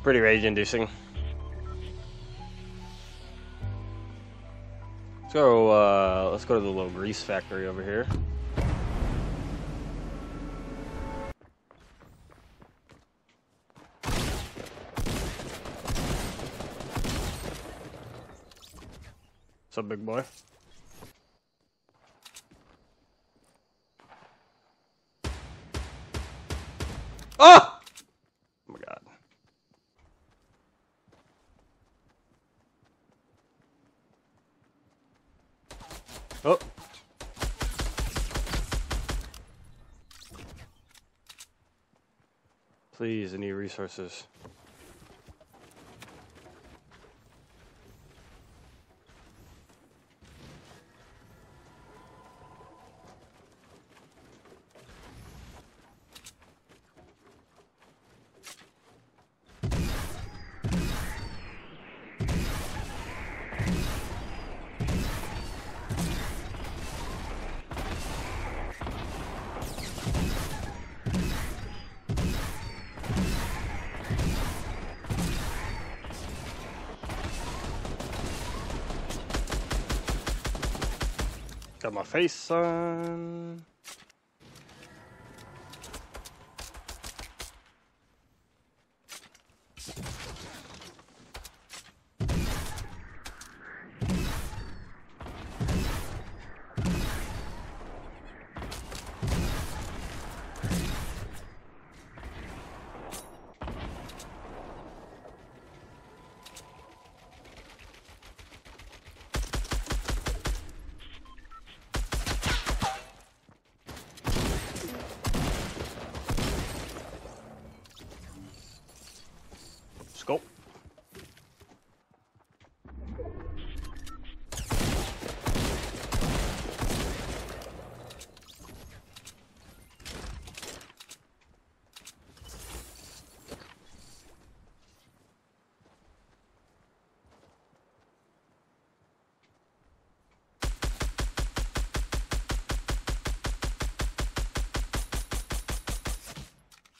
It's pretty rage-inducing. So, let's go to the little grease factory over here. What's up, big boy? Oh! Oh my God. Oh. Please, I need resources. Got my face on.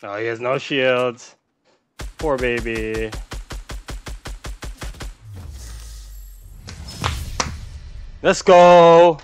Oh, he has no shields. Poor baby. Let's go.